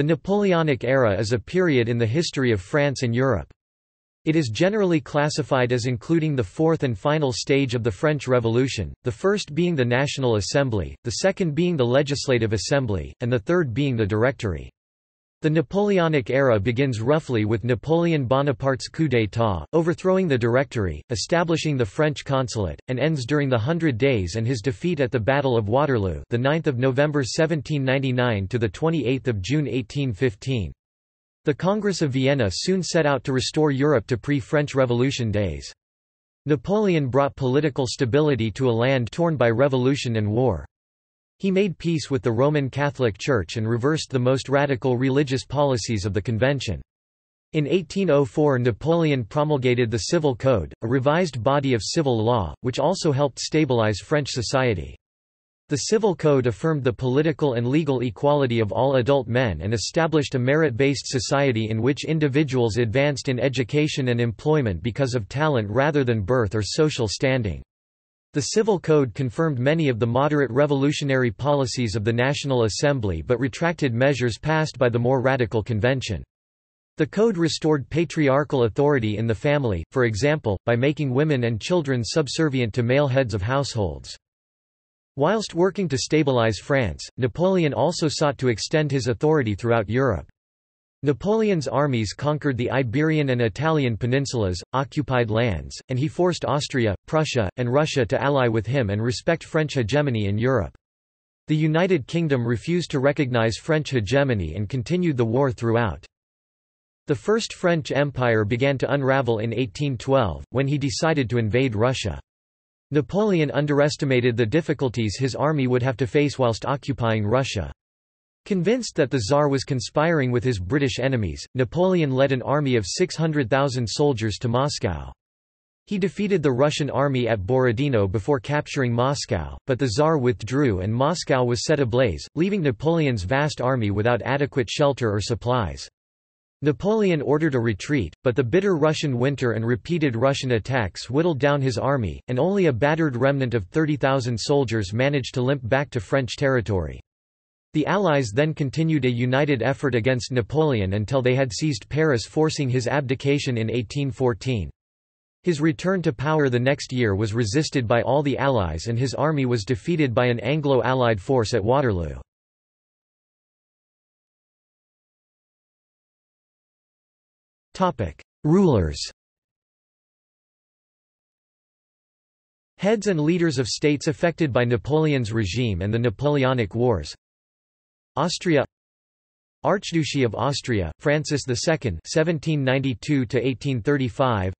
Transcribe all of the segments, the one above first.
The Napoleonic era is a period in the history of France and Europe. It is generally classified as including the fourth and final stage of the French Revolution, the first being the National Assembly, the second being the Legislative Assembly, and the third being the Directory. The Napoleonic era begins roughly with Napoleon Bonaparte's coup d'état, overthrowing the Directory, establishing the French Consulate, and ends during the Hundred Days and his defeat at the Battle of Waterloo, the 9th of November 1799 to the 28th of June 1815. The Congress of Vienna soon set out to restore Europe to pre-French Revolution days. Napoleon brought political stability to a land torn by revolution and war. He made peace with the Roman Catholic Church and reversed the most radical religious policies of the Convention. In 1804, Napoleon promulgated the Civil Code, a revised body of civil law, which also helped stabilize French society. The Civil Code affirmed the political and legal equality of all adult men and established a merit-based society in which individuals advanced in education and employment because of talent rather than birth or social standing. The Civil Code confirmed many of the moderate revolutionary policies of the National Assembly but retracted measures passed by the more radical Convention. The Code restored patriarchal authority in the family, for example, by making women and children subservient to male heads of households. Whilst working to stabilize France, Napoleon also sought to extend his authority throughout Europe. Napoleon's armies conquered the Iberian and Italian peninsulas, occupied lands, and he forced Austria, Prussia, and Russia to ally with him and respect French hegemony in Europe. The United Kingdom refused to recognize French hegemony and continued the war throughout. The First French Empire began to unravel in 1812, when he decided to invade Russia. Napoleon underestimated the difficulties his army would have to face whilst occupying Russia. Convinced that the Tsar was conspiring with his British enemies, Napoleon led an army of 600,000 soldiers to Moscow. He defeated the Russian army at Borodino before capturing Moscow, but the Tsar withdrew and Moscow was set ablaze, leaving Napoleon's vast army without adequate shelter or supplies. Napoleon ordered a retreat, but the bitter Russian winter and repeated Russian attacks whittled down his army, and only a battered remnant of 30,000 soldiers managed to limp back to French territory. The Allies then continued a united effort against Napoleon until they had seized Paris, forcing his abdication in 1814. His return to power the next year was resisted by all the Allies and his army was defeated by an Anglo-Allied force at Waterloo. Rulers. Heads and leaders of states affected by Napoleon's regime and the Napoleonic Wars. Austria. Archduchy of Austria, Francis II (1792–1835).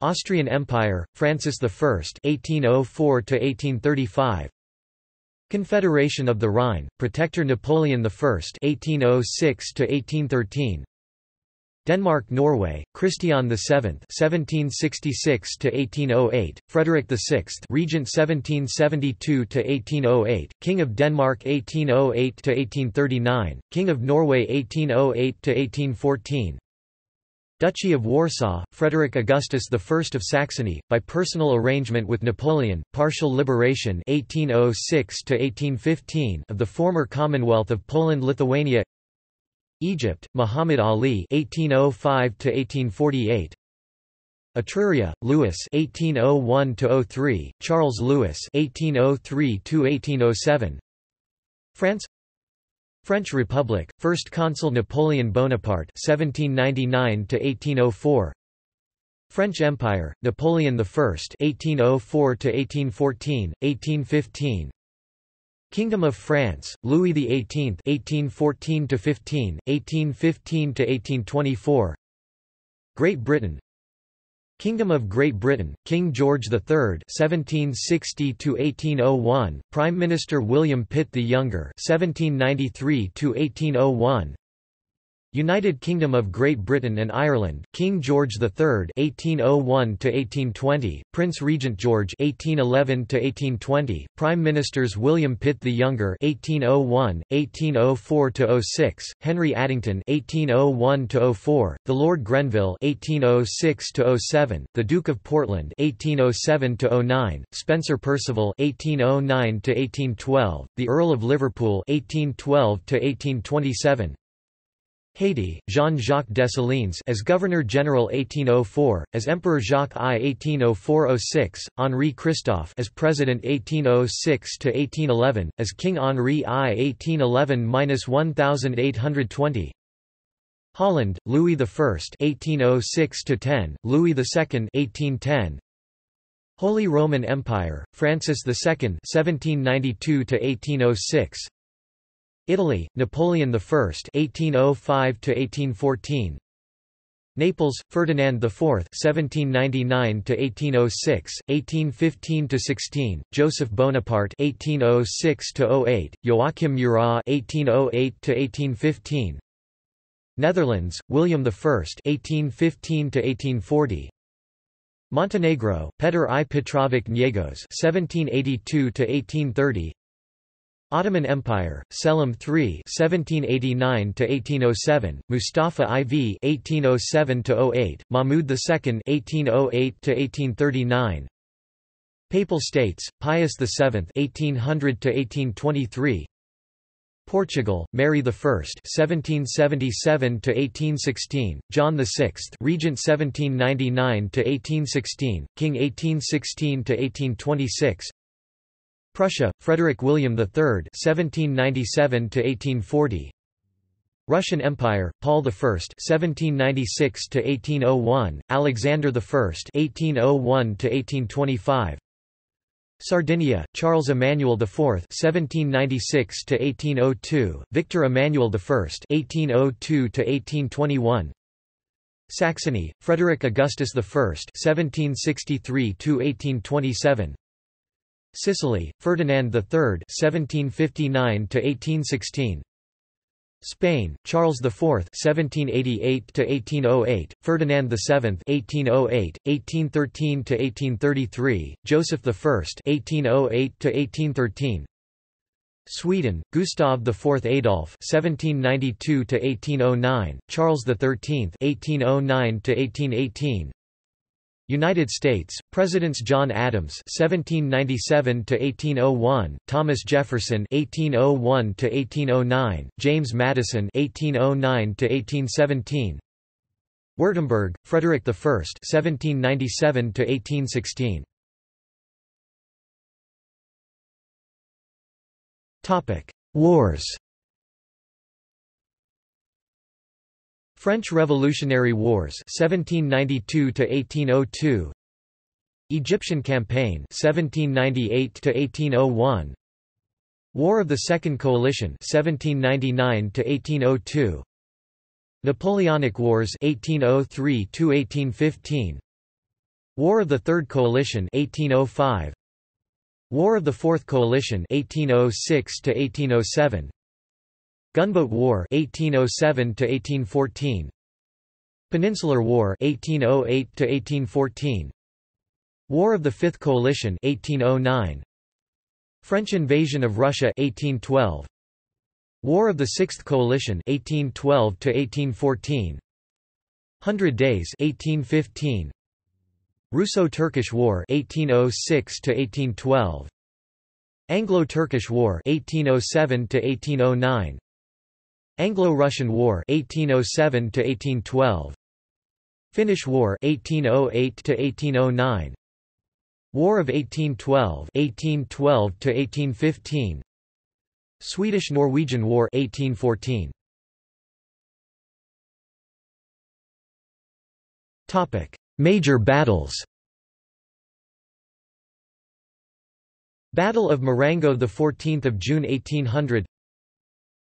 Austrian Empire, Francis I (1804–1835). Confederation of the Rhine, Protector Napoleon I (1806–1813). Denmark, Norway, Christian VII (1766–1808), Frederick VI, Regent 1772–1808, King of Denmark 1808–1839, King of Norway 1808–1814. Duchy of Warsaw, Frederick Augustus I of Saxony, by personal arrangement with Napoleon, partial liberation 1806–1815 of the former Commonwealth of Poland-Lithuania. Egypt, Muhammad Ali (1805–1848), Etruria, Louis (1801–03), Charles Louis (1803–1807), France. French Republic, First Consul Napoleon Bonaparte (1799–1804), French Empire, Napoleon I (1804–1814, 1815). Kingdom of France, Louis XVIII (1814–15), 1815–1824. Great Britain. Kingdom of Great Britain, King George III (1760–1801), Prime Minister William Pitt the Younger (1793–1801). United Kingdom of Great Britain and Ireland, King George III (1801–1820), Prince Regent George (1811–1820), Prime Ministers William Pitt the Younger (1801, 1804–06), Henry Addington (1801–04), the Lord Grenville (1806–07), the Duke of Portland (1807–09), Spencer Percival (1809–1812), the Earl of Liverpool (1812–1827). Haiti, Jean-Jacques Dessalines as Governor-General 1804, as Emperor Jacques I 1804–06, Henri Christophe as President 1806–1811, as King Henri I 1811–1820. Holland, Louis I 1806–10, Louis II 1810. Holy Roman Empire, Francis II 1792–1806. Italy, Napoleon I 1805–1814. Naples, Ferdinand IV 1799–1806, 1815–16, Joseph Bonaparte 1806–08, Joachim Murat 1808–1815. Netherlands, William I 1815–1840. Montenegro, Petar I Petrovic Njegos 1782–1830. Ottoman Empire, Selim III 1789–1807, Mustafa IV 1807–08, Mahmud II 1808–1839. Papal States, Pius VII 1800–1823. Portugal, Mary I 1777–1816, John VI Regent 1799–1816, King 1816–1826. Prussia, Frederick William III 1797–1840. Russian Empire, Paul I 1796–1801, Alexander I 1801–1825. Sardinia, Charles Emmanuel IV 1796–1802, Victor Emmanuel I 1802–1821. Saxony, Frederick Augustus I 1763–1827. Sicily, Ferdinand III 1759–1816. Spain, Charles IV 1788–1808, Ferdinand VII 1808, 1813–1833, Joseph I 1808–1813. Sweden, Gustav IV Adolf 1792–1809, Charles XIII 1809–1818. United States, Presidents John Adams 1797–1801, Thomas Jefferson 1801–1809, James Madison 1809–1817. Württemberg, Frederick I 1797–1816. Topic: Wars. French Revolutionary Wars 1792–1802. Egyptian Campaign 1798–1801. War of the Second Coalition 1799–1802. Napoleonic Wars 1803–1815. War of the Third Coalition 1805. War of the Fourth Coalition 1806–1807. Gunboat War 1807–1814. Peninsular War 1808–1814. War of the Fifth Coalition 1809. French Invasion of Russia 1812. War of the Sixth Coalition 1812–1814. 100 Days 1815. Russo-Turkish War 1806–1812. Anglo-Turkish War 1807–1809. Anglo-Russian War 1807–1812. Finnish War 1808–1809. War of 1812 1812–1815. Swedish-Norwegian War 1814. Topic: Major battles. Battle of Marengo, the 14th of June 1800.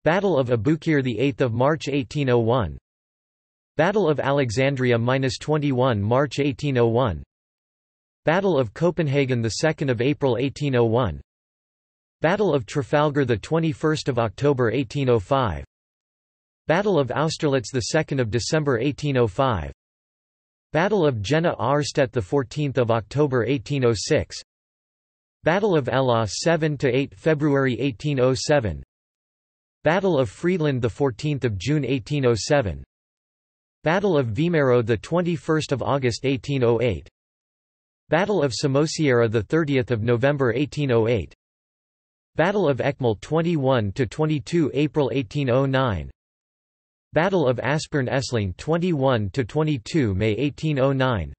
Battle of Aboukir, the 8th of March 1801. Battle of Alexandria, -21 March 1801. Battle of Copenhagen, the 2nd of April 1801. Battle of Trafalgar, the 21st of October 1805. Battle of Austerlitz, the 2nd of December 1805. Battle of Jena Auerstedt, the 14th of October 1806. Battle of Ela 7–8 February 1807. Battle of Friedland, the 14th of June 1807. Battle of Vimero, the 21st of August 1808. Battle of Samosata, the 30th of November 1808. Battle of Ekmal, 21–22 April 1809. Battle of Aspern-Essling 21–22 May 1809,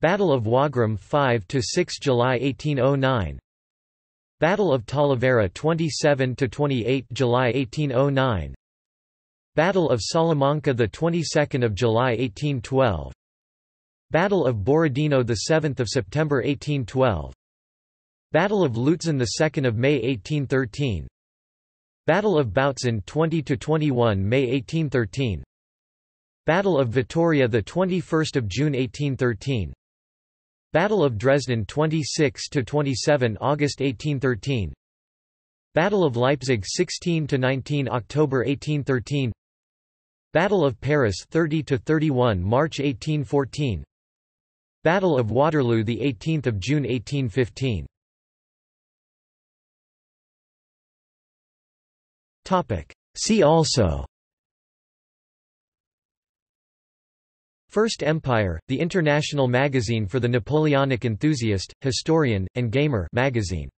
Battle of Wagram 5–6 July 1809, Battle of Talavera 27–28 July 1809, Battle of Salamanca the 22nd of July 1812, Battle of Borodino the 7th of September 1812, Battle of Lutzen the 2nd of May 1813, Battle of Bautzen 20–21 May 1813, Battle of Vittoria the 21st of June 1813, Battle of Dresden 26–27 August 1813, Battle of Leipzig 16–19 October 1813, Battle of Paris 30–31 March 1814, Battle of Waterloo the 18th of June 1815. Topic: See also. First Empire, the international magazine for the Napoleonic enthusiast, historian, and gamer magazine.